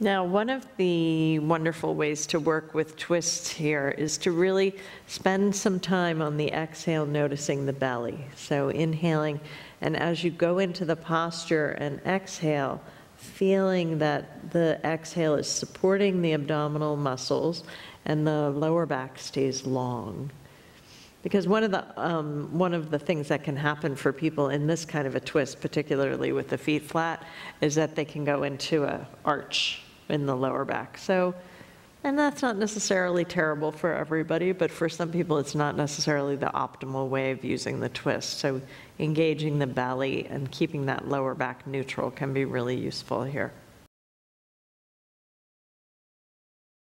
Now, one of the wonderful ways to work with twists here is to really spend some time on the exhale noticing the belly. So inhaling, and as you go into the posture and exhale, feeling that the exhale is supporting the abdominal muscles and the lower back stays long. Because one of the things that can happen for people in this kind of a twist, particularly with the feet flat, is that they can go into an arch in the lower back. So, and that's not necessarily terrible for everybody, but for some people it's not necessarily the optimal way of using the twist. So engaging the belly and keeping that lower back neutral can be really useful here.